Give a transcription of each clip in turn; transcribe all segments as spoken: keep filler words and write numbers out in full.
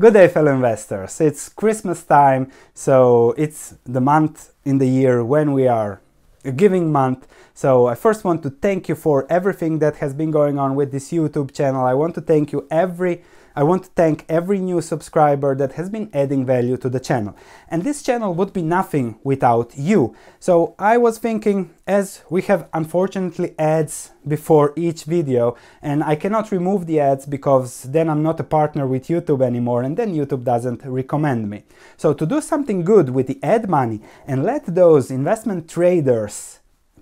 Good day, fellow investors. It's Christmas time, so it's the month in the year when we are a giving month. So I first want to thank you for everything that has been going on with this YouTube channel. I want to thank you every I want to thank every new subscriber that has been adding value to the channel. And this channel would be nothing without you. So I was thinking, as we have unfortunately ads before each video, and I cannot remove the ads because then I'm not a partner with YouTube anymore, and then YouTube doesn't recommend me. So to do something good with the ad money and let those investment traders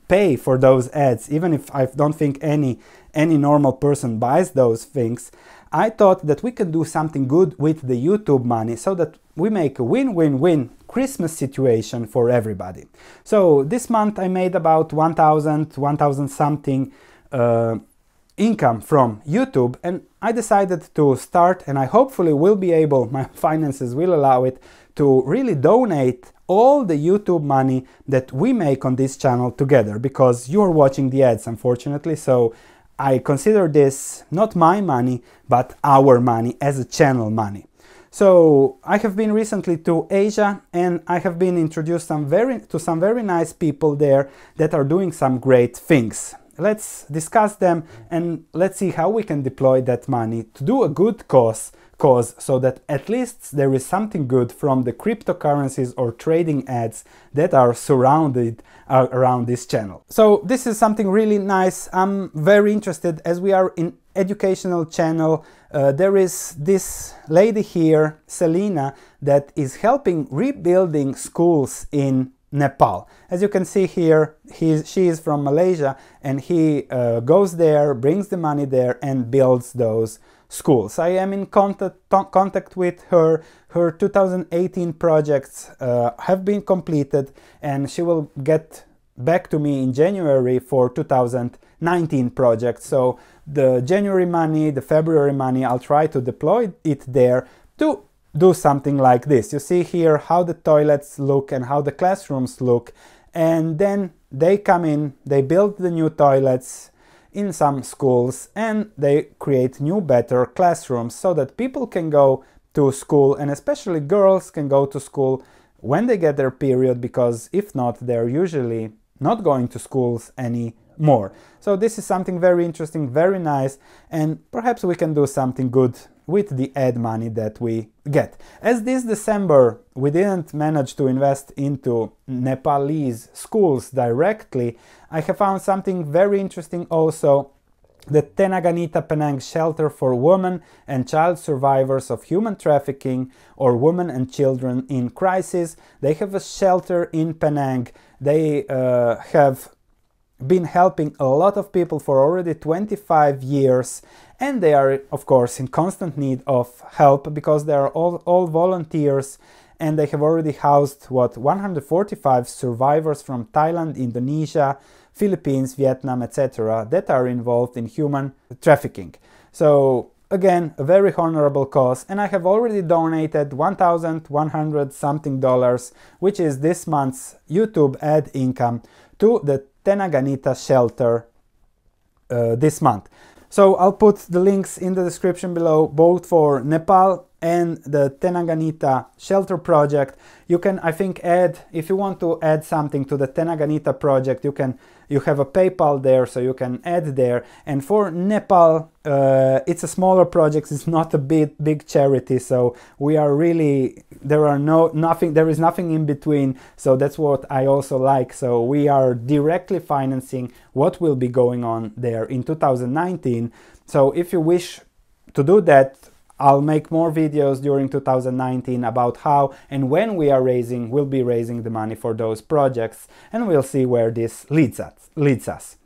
pay for those ads, even if I don't think any any normal person buys those things, I thought that we could do something good with the YouTube money so that we make a win-win-win Christmas situation for everybody. So this month I made about one thousand, one thousand something uh, income from YouTube, and I decided to start, and I hopefully will be able, my finances will allow it, to really donate all the YouTube money that we make on this channel together, because you're watching the ads, unfortunately. So I consider this not my money, but our money as a channel money. So I have been recently to Asia, and I have been introduced some very, to some very nice people there that are doing some great things. Let's discuss them and let's see how we can deploy that money to do a good cause, cause so that at least there is something good from the cryptocurrencies or trading ads that are surrounded uh, around this channel. So this is something really nice. I'm very interested, as we are in educational channel. Uh, there is this lady here, Selena, that is helping rebuilding schools in Nepal. As you can see here, he, she is from Malaysia, and he uh, goes there, brings the money there and builds those schools. I am in contact, contact with her. Her two thousand eighteen projects uh, have been completed, and she will get back to me in January for two thousand nineteen projects. So the January money, the February money, I'll try to deploy it there to do something like this. You see here how the toilets look and how the classrooms look, and then they come in, they build the new toilets in some schools, and they create new better classrooms so that people can go to school, and especially girls can go to school when they get their period, because if not, they're usually not going to schools anymore. So this is something very interesting, very nice, and perhaps we can do something good with the ad money that we get. As this December we didn't manage to invest into Nepalese schools directly, I have found something very interesting also, the Tenaganita Penang shelter for women and child survivors of human trafficking, or women and children in crisis. They have a shelter in Penang. They uh, have been helping a lot of people for already twenty-five years, and they are of course in constant need of help because they are all, all volunteers, and they have already housed what one hundred forty-five survivors from Thailand, Indonesia, Philippines, Vietnam, et cetera that are involved in human trafficking. So again, a very honorable cause, and I have already donated one thousand one hundred something dollars, which is this month's YouTube ad income, to the Tenaganita shelter uh, this month. So I'll put the links in the description below, both for Nepal and the Tenaganita shelter project. You can, I think, add, if you want to add something to the Tenaganita project, you can, you have a PayPal there, so you can add there. And for Nepal, uh, it's a smaller project, it's not a big, big charity, so we are really, there are no, nothing, there is nothing in between, so that's what I also like. So we are directly financing what will be going on there in two thousand nineteen. So if you wish to do that, I'll make more videos during two thousand nineteen about how and when we are raising, we'll be raising the money for those projects, and we'll see where this leads us. Leads us.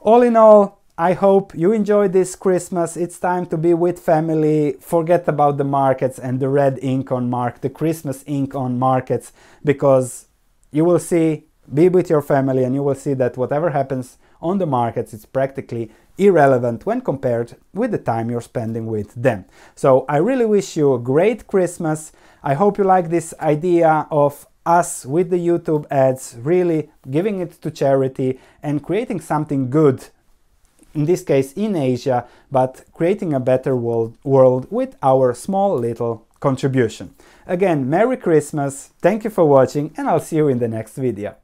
All in all, I hope you enjoy this Christmas. It's time to be with family, forget about the markets and the red ink on mark, the Christmas ink on markets, because you will see, be with your family, and you will see that whatever happens on the markets, it's practically irrelevant when compared with the time you're spending with them. So I really wish you a great Christmas. I hope you like this idea of us with the YouTube ads, really giving it to charity and creating something good, in this case in Asia, but creating a better world, world with our small little contribution. Again, Merry Christmas, thank you for watching, and I'll see you in the next video.